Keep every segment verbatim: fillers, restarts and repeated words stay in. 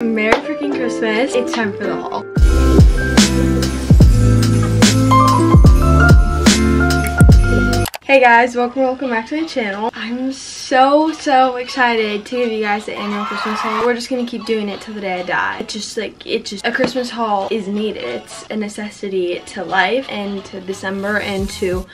Merry freaking Christmas. It's time for the haul. Hey guys, welcome welcome back to the channel. I'm so so excited to give you guys the annual Christmas haul. We're just gonna keep doing it till the day I die. It's just like it's just a Christmas haul is needed. It's a necessity to life and to December and to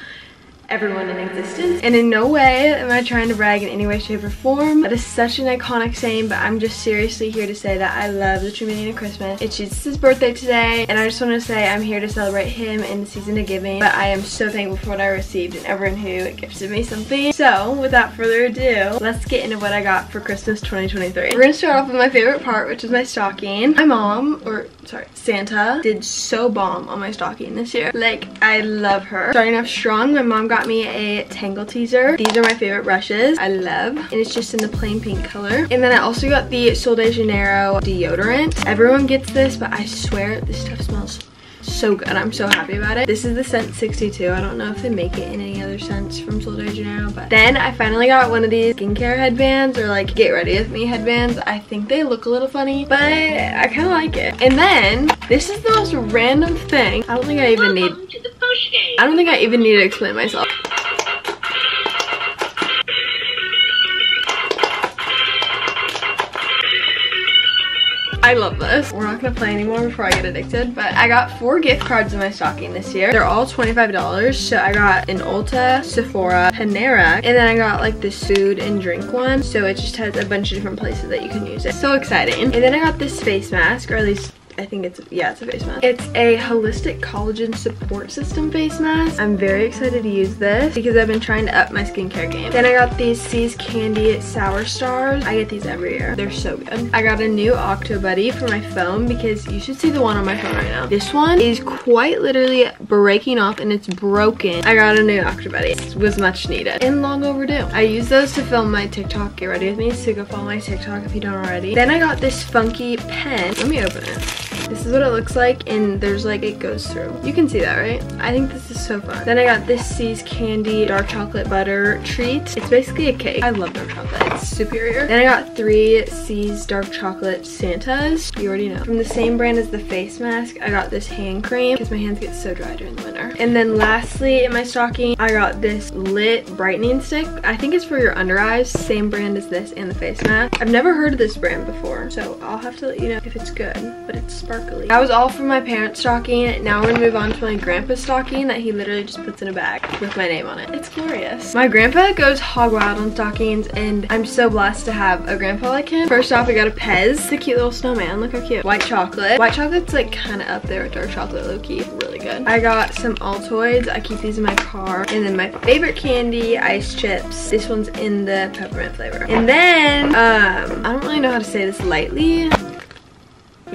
everyone in existence, and in no way am I trying to brag in any way, shape, or form. That is such an iconic saying, but I'm just seriously here to say that I love the true meaning of Christmas. It's Jesus' birthday today, and I just want to say I'm here to celebrate him in the season of giving, but I am so thankful for what I received and everyone who gifted me something. So without further ado, let's get into what I got for Christmas twenty twenty-three. We're gonna start off with my favorite part, which is my stocking. My mom, or sorry, Santa, did so bomb on my stocking this year. Like, I love her. Starting off strong, my mom got got me a Tangle Teezer. These are my favorite brushes. I love, and it's just in the plain pink color. And then I also got the Sol de Janeiro deodorant. Everyone gets this, but I swear this stuff smells so good. I'm so happy about it. This is the scent sixty-two. I don't know if they make it in any other scents from Sol de Janeiro, but then I finally got one of these skincare headbands, or like get ready with me headbands. I think they look a little funny, but I kind of like it. And then this is the most random thing. I don't think I even need I don't think I even need to explain myself. I love this. We're not gonna play anymore before I get addicted, but I got four gift cards in my stocking this year. They're all twenty-five dollars, so I got an Ulta, Sephora, Panera, and then I got like this food and drink one, so it just has a bunch of different places that you can use it. So exciting. And then I got this face mask, or at least I think it's, yeah, it's a face mask. It's a holistic collagen support system face mask. I'm very excited to use this because I've been trying to up my skincare game. Then I got these See's Candy Sour Stars. I get these every year. They're so good. I got a new Octobuddy for my phone because you should see the one on my phone right now. This one is quite literally breaking off and it's broken. I got a new Octobuddy. It was much needed and long overdue. I use those to film my TikTok Get Ready With Me, so go follow my TikTok if you don't already. Then I got this funky pen. Let me open it. This is what it looks like, and there's like, it goes through. You can see that, right? I think this is so fun. Then I got this See's Candy Dark Chocolate Butter Treat. It's basically a cake. I love dark chocolate. It's superior. Then I got three See's Dark Chocolate Santas. You already know. From the same brand as the face mask, I got this hand cream because my hands get so dry during the winter. And then lastly, in my stocking, I got this Lit Brightening Stick. I think it's for your under eyes. Same brand as this and the face mask. I've never heard of this brand before, so I'll have to let you know if it's good, but it's sparkling. That was all from my parents' stocking. Now we're gonna move on to my grandpa's stocking that he literally just puts in a bag with my name on it. It's glorious. My grandpa goes hog wild on stockings, and I'm so blessed to have a grandpa like him. First off, we got a Pez. It's a cute little snowman. Look how cute. White chocolate. White chocolate's like kind of up there with dark chocolate, low-key. Really good. I got some Altoids. I keep these in my car. And then my favorite candy, ice chips. This one's in the peppermint flavor. And then, um, I don't really know how to say this lightly.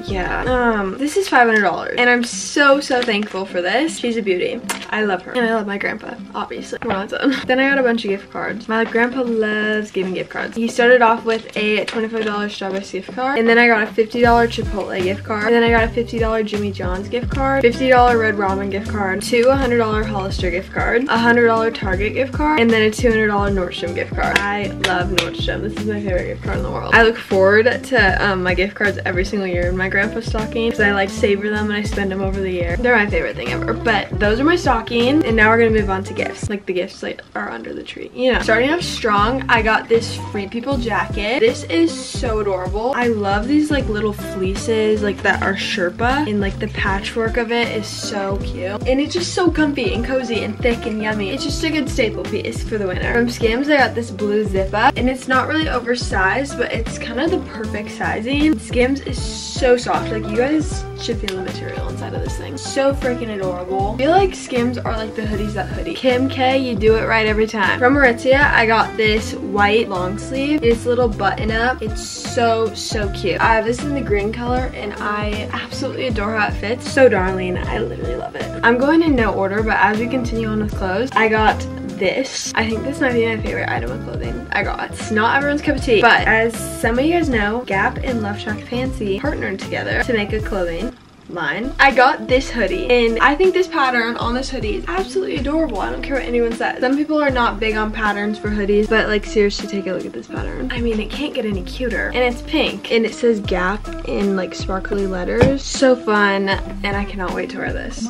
Yeah, um, this is five hundred dollars, and I'm so, so thankful for this. She's a beauty. I love her, and I love my grandpa, obviously. We're not done. Then I got a bunch of gift cards. My grandpa loves giving gift cards. He started off with a twenty-five dollar Starbucks gift card, and then I got a fifty dollar Chipotle gift card, and then I got a fifty dollar Jimmy John's gift card, fifty dollar Red Ramen gift card, two one hundred dollar Hollister gift card, a one hundred dollar Target gift card, and then a two hundred dollar Nordstrom gift card. I love Nordstrom. This is my favorite gift card in the world. I look forward to um, my gift cards every single year in my grandpa's stocking because I like savor them and I spend them over the year. They're my favorite thing ever. But those are my stocking, and now we're gonna move on to gifts. Like the gifts like are under the tree, you know. Starting off strong, I got this Free People jacket. This is so adorable. I love these like little fleeces like that are Sherpa, and like the patchwork of it is so cute, and it's just so comfy and cozy and thick and yummy. It's just a good staple piece for the winter. From Skims, I got this blue zip up, and it's not really oversized, but it's kind of the perfect sizing. Skims is so So soft. Like, you guys should feel the material inside of this thing. So freaking adorable. I feel like Skims are like the hoodies that hoodie. Kim K, you do it right every time. From Aritzia, I got this white long sleeve. It's a little button up. It's so, so cute. I have this in the green color, and I absolutely adore how it fits. So darling. I literally love it. I'm going in no order, but as we continue on with clothes, I got this. I think this might be my favorite item of clothing I got. It's not everyone's cup of tea, but as some of you guys know, Gap and LoveShackFancy partnered together to make a clothing mine. I got this hoodie, and I think this pattern on this hoodie is absolutely adorable. I don't care what anyone says. Some people are not big on patterns for hoodies, but like seriously, take a look at this pattern. I mean, it can't get any cuter. And it's pink, and it says Gap in like sparkly letters. So fun, and I cannot wait to wear this.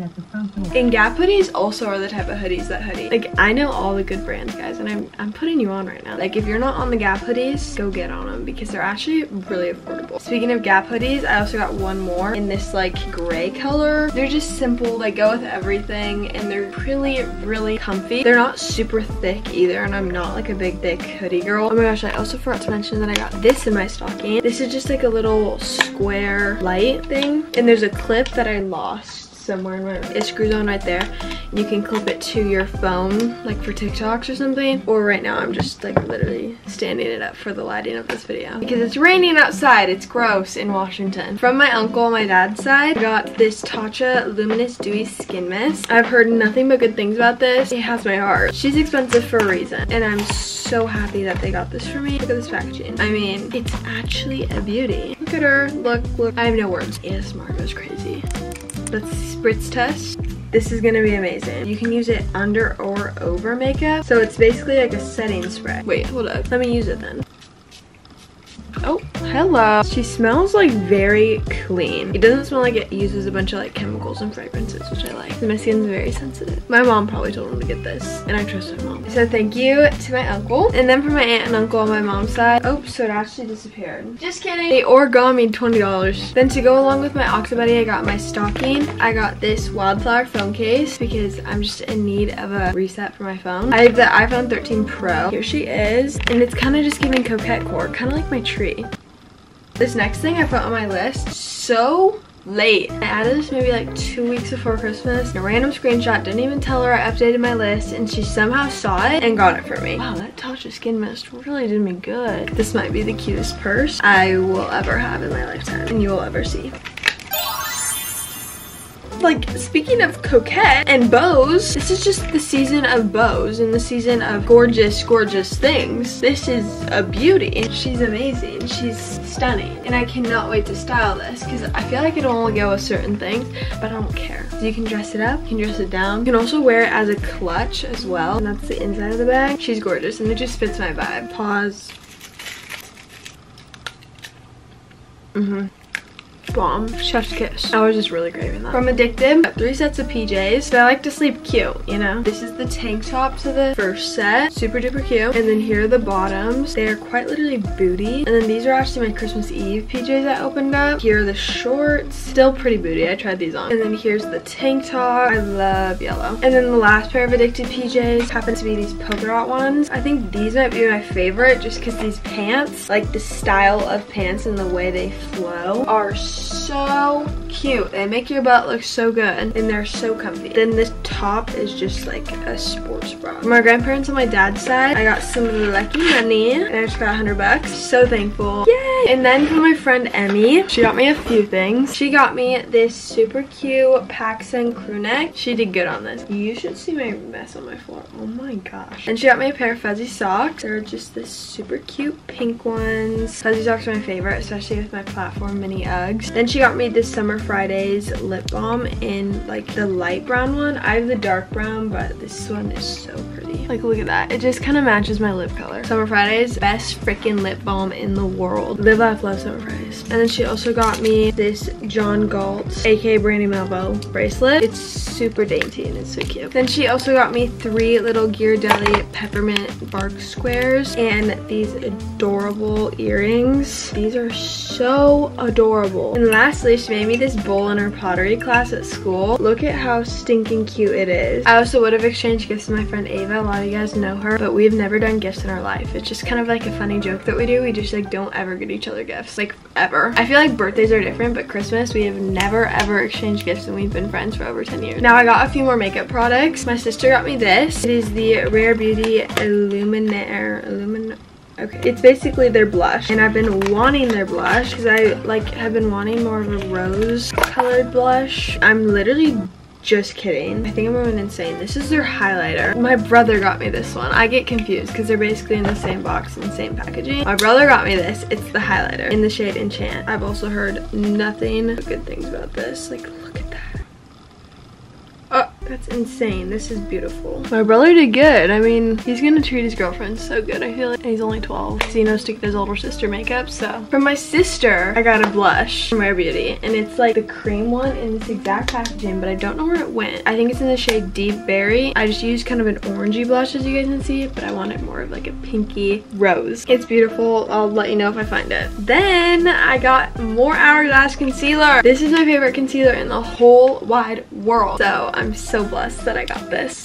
At the front door. And Gap hoodies also are the type of hoodies that hoodie. Like, I know all the good brands, guys, and I'm, I'm putting you on right now. Like, if you're not on the Gap hoodies, go get on them because they're actually really affordable. Speaking of Gap hoodies, I also got one more in this, like, gray color. They're just simple. They go with everything, and they're really, really comfy. They're not super thick either, and I'm not, like, a big, thick hoodie girl. Oh my gosh, I also forgot to mention that I got this in my stocking. This is just, like, a little square light thing, and there's a clip that I lost somewhere in my room. It screws on right there. You can clip it to your phone, like for TikToks or something. Or right now I'm just like literally standing it up for the lighting of this video because it's raining outside. It's gross in Washington. From my uncle on my dad's side, I got this Tatcha Luminous Dewy Skin Mist. I've heard nothing but good things about this. It has my heart. She's expensive for a reason, and I'm so happy that they got this for me. Look at this packaging. I mean, it's actually a beauty. Look at her. Look, look. I have no words. A S M R goes crazy. Let's spritz test. This is gonna be amazing. You can use it under or over makeup. So it's basically like a setting spray. Wait, hold up. Let me use it then. Oh, hello. She smells like very clean. It doesn't smell like it uses a bunch of like chemicals and fragrances, which I like. My skin's very sensitive. My mom probably told him to get this, and I trust my mom. So thank you to my uncle. And then for my aunt and uncle on my mom's side. Oh, so it actually disappeared. Just kidding. They origami twenty dollars. Then to go along with my Octobuddy, I got my stocking. I got this Wildflower phone case because I'm just in need of a reset for my phone. I have the iPhone thirteen Pro. Here she is. And it's kind of just giving coquette core, kind of like my tree. This next thing I put on my list so late. I added this maybe like two weeks before Christmas. A random screenshot, didn't even tell her I updated my list, and she somehow saw it and got it for me. Wow, that Tatcha Skin Mist really did me good. This might be the cutest purse I will ever have in my lifetime, and you will ever see. Like, speaking of coquette and bows, this is just the season of bows and the season of gorgeous, gorgeous things. This is a beauty. She's amazing. She's stunning. And I cannot wait to style this because I feel like it'll only go with certain things, but I don't care. So you can dress it up. You can dress it down. You can also wear it as a clutch as well. And that's the inside of the bag. She's gorgeous, and it just fits my vibe. Pause. Mm-hmm. Bomb. Chef's kiss. I was just really craving that. From Addicted, got three sets of P Js, but I like to sleep cute, you know? This is the tank top to the first set. Super duper cute. And then here are the bottoms. They are quite literally booty. And then these are actually my Christmas Eve P Js I opened up. Here are the shorts. Still pretty booty. I tried these on. And then here's the tank top. I love yellow. And then the last pair of Addicted P Js happens to be these polka dot ones. I think these might be my favorite just because these pants, like the style of pants and the way they flow, are so so cute. They make your butt look so good, and they're so comfy. Then this top is just like a sports bra. From my grandparents on my dad's side, I got some lucky money, and I just got a hundred bucks. So thankful. Yay! And then from my friend Emmy, she got me a few things. She got me this super cute Pacsun crew neck. She did good on this. You should see my mess on my floor. Oh my gosh. And she got me a pair of fuzzy socks. They're just this super cute pink ones. Fuzzy socks are my favorite, especially with my platform mini Uggs. Then she got me this Summer Fridays lip balm in like the light brown one. I have the dark brown, but this one is so pretty. Like, look at that. It just kind of matches my lip color. Summer Fridays, best freaking lip balm in the world. Live, laugh, love Summer Fridays. And then she also got me this John Galt, aka Brandy Melville bracelet. It's super dainty and it's so cute. Then she also got me three little Ghirardelli peppermint bark squares and these adorable earrings. These are so adorable. And lastly, she made me this bowl in her pottery class at school. Look at how stinking cute it is. I also would have exchanged gifts with my friend Ava. A lot of you guys know her, but we've never done gifts in our life. It's just kind of like a funny joke that we do. We just like don't ever get each other gifts, like ever. I feel like birthdays are different, but Christmas, we have never ever exchanged gifts, and we've been friends for over ten years. Now I got a few more makeup products. My sister got me this. It is the Rare Beauty Illuminaire, Illuminaire. Okay, it's basically their blush, and I've been wanting their blush because I like have been wanting more of a rose colored blush. I'm literally Just kidding. I think I'm going insane. This is their highlighter. My brother got me this one. I get confused because they're basically in the same box and same packaging. My brother got me this. It's the highlighter in the shade Enchant. I've also heard nothing but good things about this. Like, look at that. Oh, that's insane. This is beautiful. My brother did good. I mean, he's gonna treat his girlfriend so good, I feel like. He's only twelve. So, you know, sticking his older sister makeup, so. From my sister, I got a blush from Rare Beauty. And it's like the cream one in this exact packaging, but I don't know where it went. I think it's in the shade Deep Berry. I just used kind of an orangey blush, as you guys can see, but I wanted more of like a pinky rose. It's beautiful. I'll let you know if I find it. Then, I got more Hourglass Concealer. This is my favorite concealer in the whole wide world. So, I'm so blessed that I got this.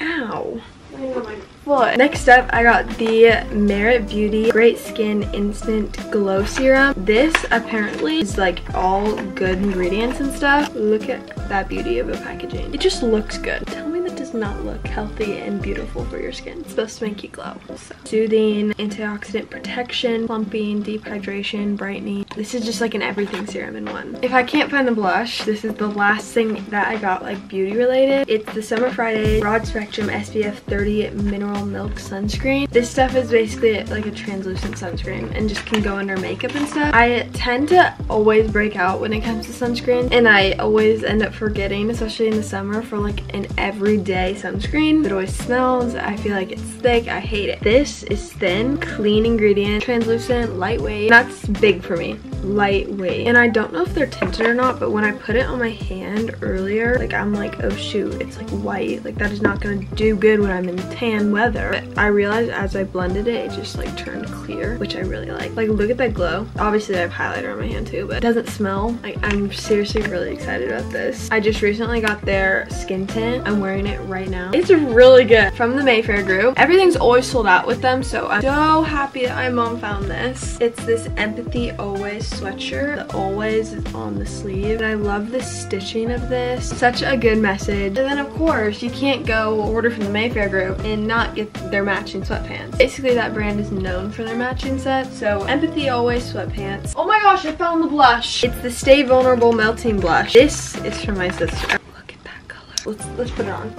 Ow. I know my foot. Next up, I got the Merit Beauty Great Skin Instant Glow Serum. This apparently is like all good ingredients and stuff. Look at that beauty of the packaging. It just looks good. Tell me that does not look healthy and beautiful for your skin. It's supposed to make you glow. So, soothing, antioxidant protection, plumping, dehydration, brightening. This is just like an everything serum in one. If I can't find the blush, this is the last thing that I got like beauty related. It's the Summer Fridays Broad Spectrum S P F thirty Mineral Milk Sunscreen. This stuff is basically like a translucent sunscreen and just can go under makeup and stuff. I tend to always break out when it comes to sunscreen and I always end up forgetting, especially in the summer, for like an everyday sunscreen. It always smells. I feel like it's thick. I hate it. This is thin, clean ingredient, translucent, lightweight. That's big for me. Lightweight, and I don't know if they're tinted or not, but when I put it on my hand earlier, like I'm like, oh shoot, it's like white, like that is not gonna do good when I'm in tan weather. But I realized as I blended it, it just like turned clear, which I really like. Like look at that glow. Obviously I have highlighter on my hand too, but it doesn't smell. Like I'm seriously really excited about this. I just recently got their skin tint. I'm wearing it right now. It's really good. From the Mayfair group. Everything's always sold out with them, so I'm so happy that my mom found this. It's this Empathy Always sweatshirt that always is on the sleeve, and I love the stitching of this. Such a good message. And then of course you can't go order from the Mayfair group and not get their matching sweatpants. Basically that brand is known for their matching set. So Empathy Always sweatpants. Oh my gosh, I found the blush. It's the Stay Vulnerable Melting Blush. This is from my sister. Look at that color. Let's let's put it on.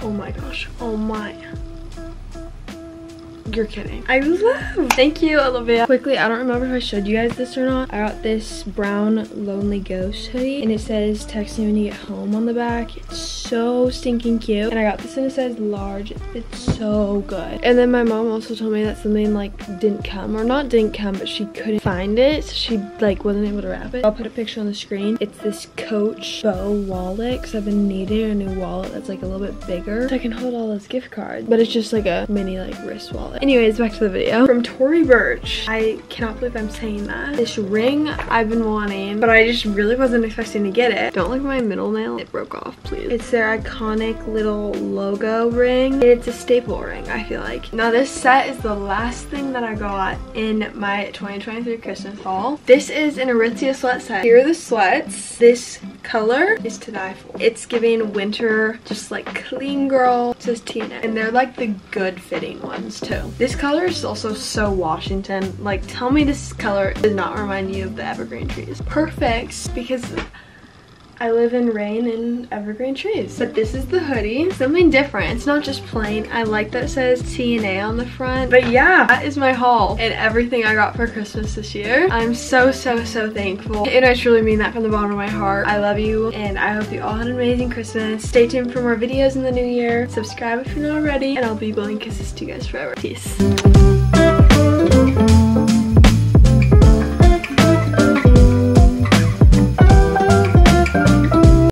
Oh my gosh. Oh my. You're kidding. I love. Thank you, Olivia. Quickly, I don't remember if I showed you guys this or not. I got this brown Lonely Ghost hoodie, and it says text me when you get home on the back. It's so stinking cute. And I got this and it says large. It's so good. And then my mom also told me that something like didn't come, or not didn't come, but she couldn't find it. So she like wasn't able to wrap it. I'll put a picture on the screen. It's this Coach Bow wallet, because I've been needing a new wallet that's like a little bit bigger, so I can hold all those gift cards. But it's just like a mini like wrist wallet. Anyways, back to the video. From Tory Burch. I cannot believe I'm saying that. This ring I've been wanting, but I just really wasn't expecting to get it. Don't look at my middle nail. It broke off, please. It's their iconic little logo ring. It's a staple ring, I feel like. Now this set is the last thing that I got in my twenty twenty-three Christmas haul. This is an Aritzia sweat set. Here are the sweats. This color is to die for. It's giving winter, just like clean girl. It says Tina. And they're like the good fitting ones too. This color is also so Washington. Like, tell me this color does not remind you of the evergreen trees. Perfect, because I live in rain and evergreen trees. But this is the hoodie. Something different. It's not just plain. I like that it says T N A on the front. But yeah, that is my haul and everything I got for Christmas this year. I'm so, so, so thankful. And I truly mean that from the bottom of my heart. I love you and I hope you all had an amazing Christmas. Stay tuned for more videos in the new year. Subscribe if you're not already. And I'll be blowing kisses to you guys forever. Peace.